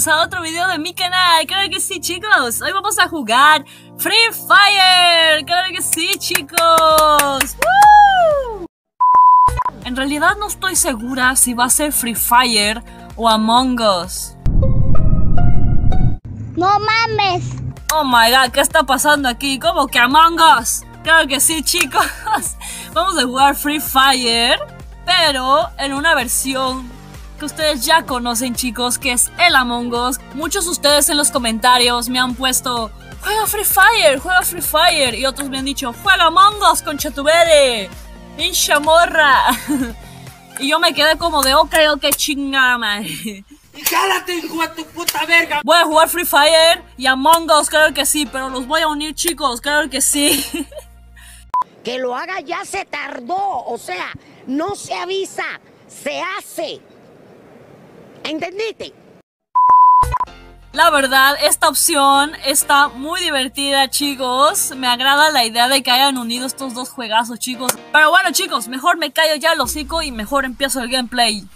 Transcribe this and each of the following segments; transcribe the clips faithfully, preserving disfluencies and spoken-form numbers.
bienvenidos a otro video de mi canal. Claro que sí, chicos, hoy vamos a jugar Free Fire. Claro que sí, chicos. ¡Woo! En realidad no estoy segura si va a ser Free Fire o Among Us. No mames. Oh my god, ¿qué está pasando aquí? ¿Cómo que Among Us? Claro que sí, chicos. Vamos a jugar Free Fire, pero en una versión que ustedes ya conocen, chicos, que es el Among Us. Muchos de ustedes en los comentarios me han puesto: juega Free Fire, juega Free Fire. Y otros me han dicho: juega Among Us con Chatubere, hincha morra. Y yo me quedé como de ok, ok, chingada madre. ¡Jálate, hijo de tu puta verga! Voy a jugar Free Fire y Among Us, claro que sí, pero los voy a unir, chicos, claro que sí. Que lo haga ya se tardó, o sea, no se avisa, se hace. ¿Entendiste? La verdad, esta opción está muy divertida, chicos. Me agrada la idea de que hayan unido estos dos juegazos, chicos. Pero bueno, chicos, mejor me callo ya el hocico y mejor empiezo el gameplay.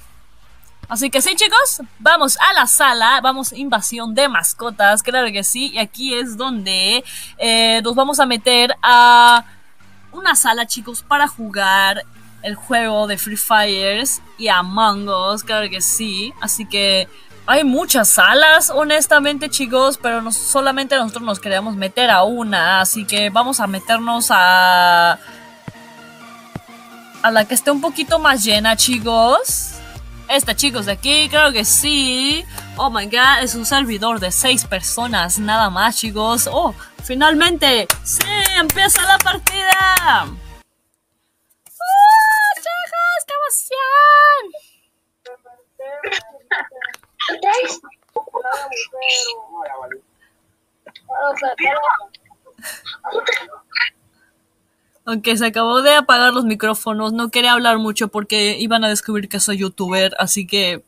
Así que sí, chicos, vamos a la sala. Vamos a invasión de mascotas, claro que sí. Y aquí es donde eh, nos vamos a meter a una sala, chicos, para jugar el juego de Free Fires y Among Us, claro que sí. Así que hay muchas salas, honestamente, chicos, pero no, solamente nosotros nos queríamos meter a una. Así que vamos a meternos a a la que esté un poquito más llena, chicos. Esta, chicos, de aquí, claro que sí. Oh my god, es un servidor de seis personas, nada más, chicos. Oh, finalmente, sí, empieza la partida. Aunque se acabó de apagar los micrófonos, no quería hablar mucho porque iban a descubrir que soy youtuber, así que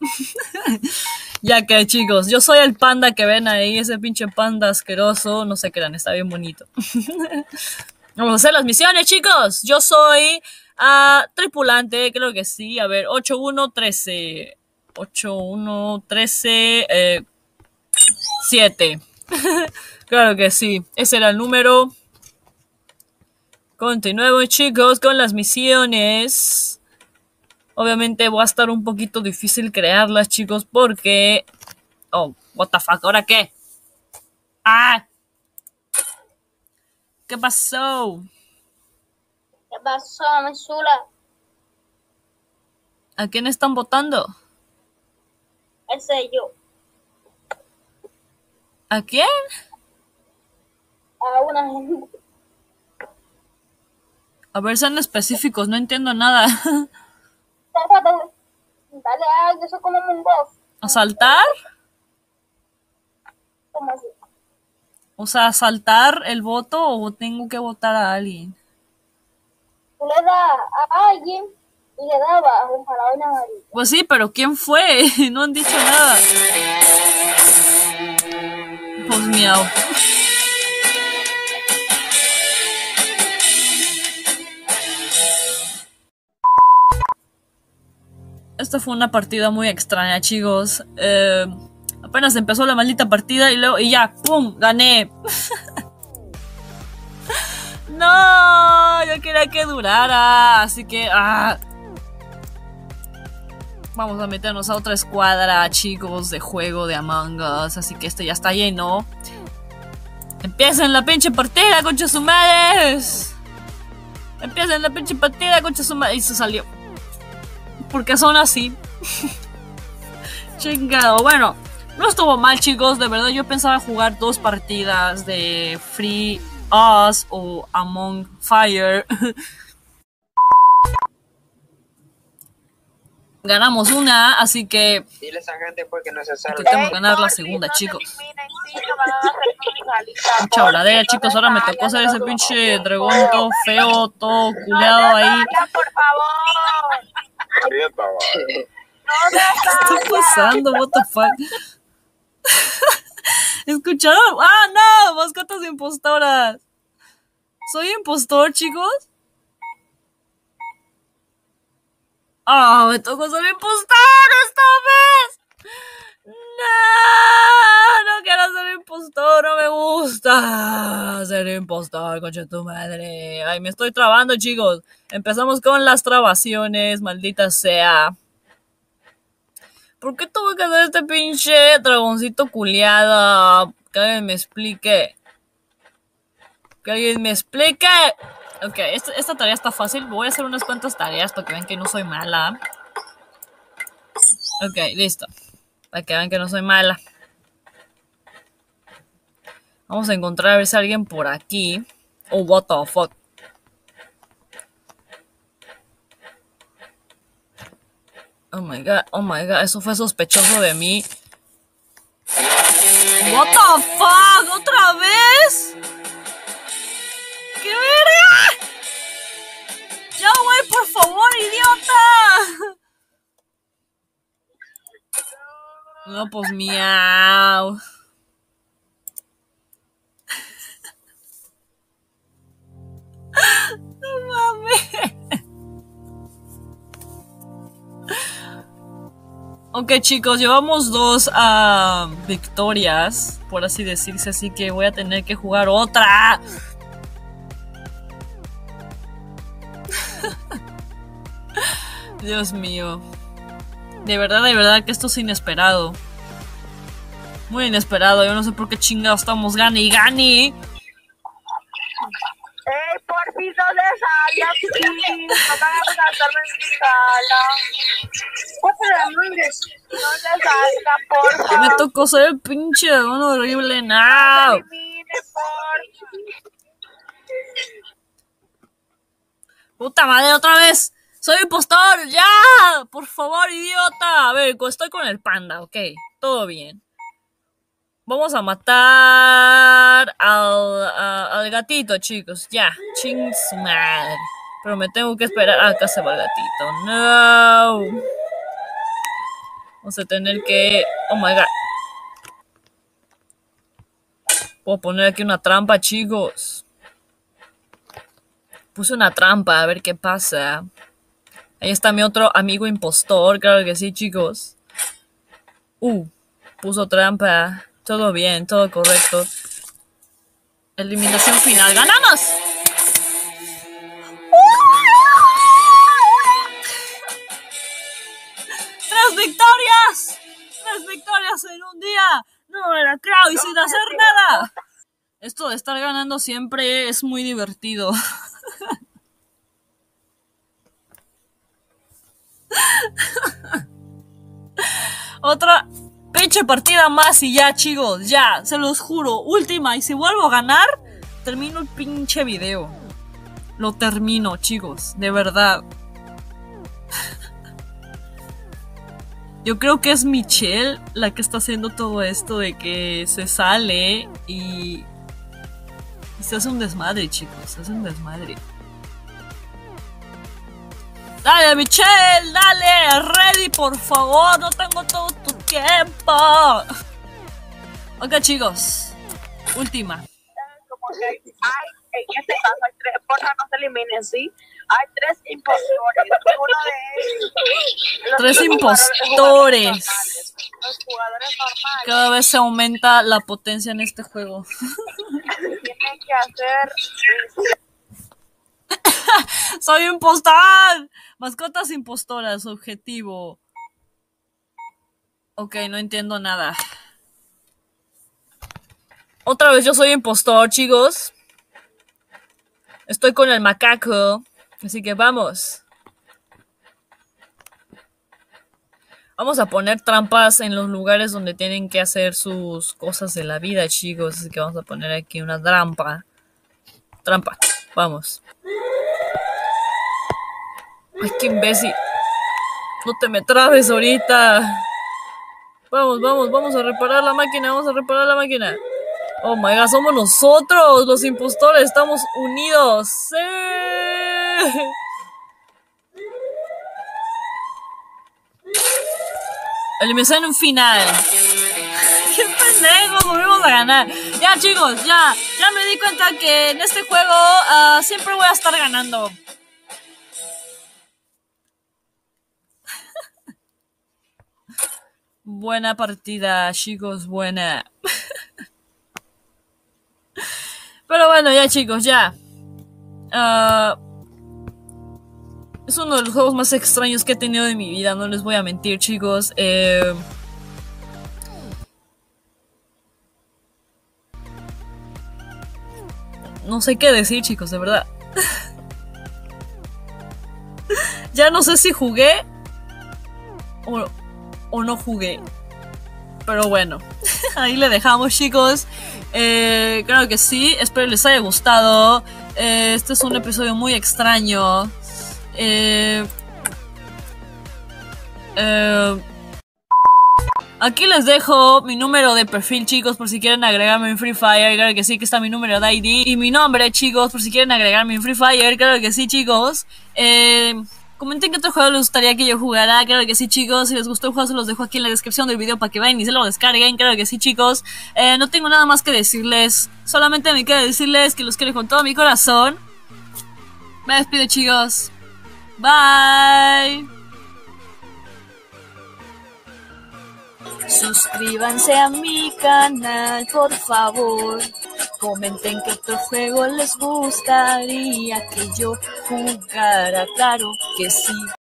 ya que, chicos, yo soy el panda que ven ahí, ese pinche panda asqueroso, no se crean, está bien bonito. Vamos a hacer las misiones, chicos. Yo soy uh, tripulante, creo que sí. A ver, ocho uno trece. ocho uno trece. Eh, siete. Claro que sí. Ese era el número. Continuemos, chicos, con las misiones. Obviamente va a estar un poquito difícil crearlas, chicos, porque... Oh, what the fuck, ¿ahora qué? ¡Ah! ¿Qué pasó? ¿Qué pasó, mesura? ¿A quién están votando? Ese yo. ¿A quién? A una gente. A ver, sean específicos, no entiendo nada. Dale, yo soy como un boss. ¿Asaltar? ¿Cómo así? O sea, ¿saltar el voto o tengo que votar a alguien? Tú le das a alguien y le daba a un faraón amarillo. Pues sí, pero ¿quién fue? No han dicho nada. Pues miau. Esta fue una partida muy extraña, chicos. Eh... Apenas empezó la maldita partida y luego y ya, ¡pum! ¡Gané! ¡No! Yo quería que durara, así que... ¡ah! Vamos a meternos a otra escuadra, chicos, de juego de Among Us, así que este ya está lleno. ¡Empiecen la pinche partida, concha su madre! ¡Empiecen la pinche partida, concha su madre! Y se salió. Porque son así. Chingado, bueno. No estuvo mal, chicos, de verdad yo pensaba jugar dos partidas de Free Us o Among Fire. Ganamos una, así que intentemos ganar la segunda, chicos. Mucha voladera, chicos, ahora me tocó hacer ese pinche dragón todo feo, todo culeado ahí. ¿Qué está pasando? What the fuck? ¿Escucharon? ¡Ah, no! Mascotas impostoras. ¿Soy impostor, chicos? ¡Ah, oh, me tocó ser impostor esta vez! no, no quiero ser impostor, no me gusta ser impostor, coche tu madre. Ay, me estoy trabando, chicos. Empezamos con las trabaciones, maldita sea. ¿Por qué tuve que hacer este pinche dragoncito culiado? Que alguien me explique. Que alguien me explique. Ok, esta, esta tarea está fácil. Voy a hacer unas cuantas tareas para que vean que no soy mala. Ok, listo. Para que vean que no soy mala. Vamos a encontrar a ver si alguien por aquí. Oh, what the fuck. Oh my god, oh my god, eso fue sospechoso de mí. What the fuck, ¿otra vez? ¡Qué verga! ¡Ya, güey, por favor, idiota! No, pues miau. No mames. Ok, chicos, llevamos dos uh, victorias, por así decirse, así que voy a tener que jugar otra. Dios mío. De verdad, de verdad que esto es inesperado. Muy inesperado. Yo no sé por qué chingados estamos gane y gane. ¡Ey, por piso de sala, please! ¡No van a gastarme en mi sala! ¡No te salga, por favor! ¡Me tocó ser el pinche dragón horrible! ¡No! ¡No te elimines, por! ¡Puta madre, otra vez! ¡Soy impostor! ¡Ya! ¡Por favor, idiota! A ver, estoy con el panda, ok. Todo bien. Vamos a matar al, a, al gatito, chicos. Ya, chings madre. Pero me tengo que esperar. Ah, acá se va el gatito. No. Vamos a tener que... Oh my god. Puedo poner aquí una trampa, chicos. Puse una trampa, a ver qué pasa. Ahí está mi otro amigo impostor. Claro que sí, chicos. Uh, puso trampa. Todo bien, todo correcto. Eliminación final. ¡Ganamos! ¡Tres victorias! ¡Tres victorias en un día! ¡No me la creo y sin hacer nada! Esto de estar ganando siempre es muy divertido. Otra... pinche partida más y ya, chicos, ya, se los juro, última, y si vuelvo a ganar, termino el pinche video. Lo termino, chicos, de verdad. Yo creo que es Michelle la que está haciendo todo esto de que se sale y, y se hace un desmadre, chicos, se hace un desmadre. Dale, Michelle, dale, ready, por favor, no tengo todo tu tiempo. Ok, chicos, última. Como que hay, en este caso hay tres, por favor, no se eliminen, ¿sí? Hay tres impostores, uno de ellos. Tres impostores. Los jugadores normales. Cada vez se aumenta la potencia en este juego. Tienen que hacer... ¡Soy impostor! Mascotas impostoras, objetivo. Ok, no entiendo nada. Otra vez yo soy impostor, chicos. Estoy con el macaco. Así que vamos. Vamos a poner trampas en los lugares donde tienen que hacer sus cosas de la vida, chicos. Así que vamos a poner aquí una trampa. Trampa, vamos. Ay, qué imbécil. No te me trabes ahorita. Vamos, vamos, vamos a reparar la máquina. Vamos a reparar la máquina. Oh my god, somos nosotros los impostores. Estamos unidos. ¡Sí! Eliminación final. ¡Qué pendejo! Volvemos a ganar. Ya, chicos, ya. Ya me di cuenta que en este juego uh, siempre voy a estar ganando. Buena partida, chicos, buena. Pero bueno, ya chicos, ya. Uh, es uno de los juegos más extraños que he tenido de mi vida, no les voy a mentir, chicos. Eh... No sé qué decir, chicos, de verdad. Ya no sé si jugué o, o no jugué. Pero bueno, ahí le dejamos, chicos. Eh, claro que sí, espero les haya gustado. Eh, este es un episodio muy extraño. Eh, eh, aquí les dejo mi número de perfil, chicos, por si quieren agregarme en Free Fire. Claro que sí, que está mi número de I D. Y mi nombre, chicos, por si quieren agregarme en Free Fire. Claro que sí, chicos. Eh... Comenten qué otro juego les gustaría que yo jugara. Claro que sí, chicos. Si les gustó el juego, se los dejo aquí en la descripción del video para que vayan y se lo descarguen. Claro que sí, chicos. Eh, no tengo nada más que decirles. Solamente me queda decirles que los quiero con todo mi corazón. Me despido, chicos. Bye. Suscríbanse a mi canal, por favor. Comenten qué otro juego les gustaría que yo jugara, claro que sí.